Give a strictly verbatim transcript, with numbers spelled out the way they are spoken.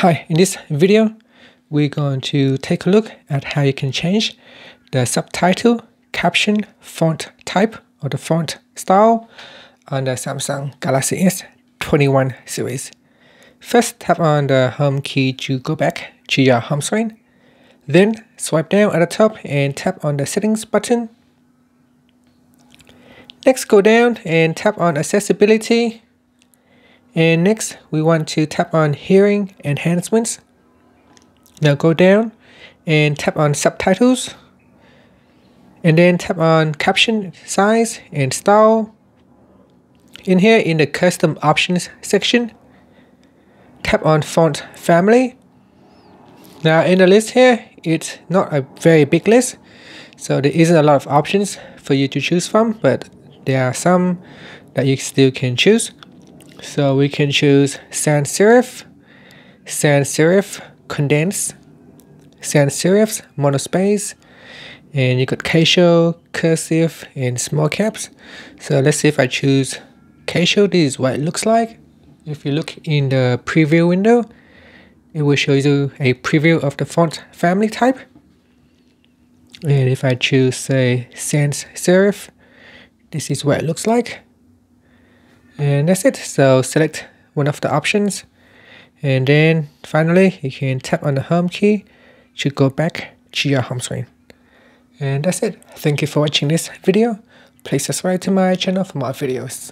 Hi, in this video, we're going to take a look at how you can change the subtitle, caption, font type, or the font style on the Samsung Galaxy S twenty-one series. First, tap on the home key to go back to your home screen. Then, swipe down at the top and tap on the settings button. Next, go down and tap on accessibility. And next, we want to tap on Hearing Enhancements. Now go down and tap on Subtitles. And then tap on Caption Size and Style. In here, in the Custom Options section, tap on Font Family. Now in the list here, it's not a very big list, so there isn't a lot of options for you to choose from, but there are some that you still can choose. So we can choose sans serif, sans serif condensed, sans serif monospace, and you got casual, cursive, and small caps. So let's see if I choose casual. This is what it looks like. If you look in the preview window, it will show you a preview of the font family type. And if I choose, say, sans serif, this is what it looks like. And that's it. So select one of the options, and then finally you can tap on the home key to go back to your home screen. And that's it. Thank you for watching this video. Please subscribe to my channel for more videos.